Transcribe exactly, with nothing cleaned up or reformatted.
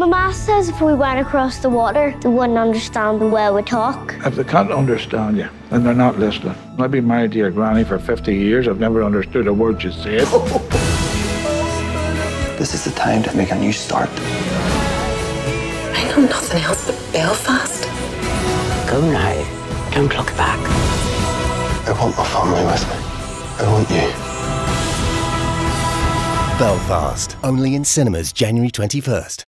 Mama says if we went across the water, they wouldn't understand the way we talk. If they can't understand you, then they're not listening. I've been married to your granny for fifty years. I've never understood a word you said. This is the time to make a new start. I know nothing else but Belfast. Go now. Don't look back. I want my family with me. I want you. Belfast, only in cinemas January twenty-first.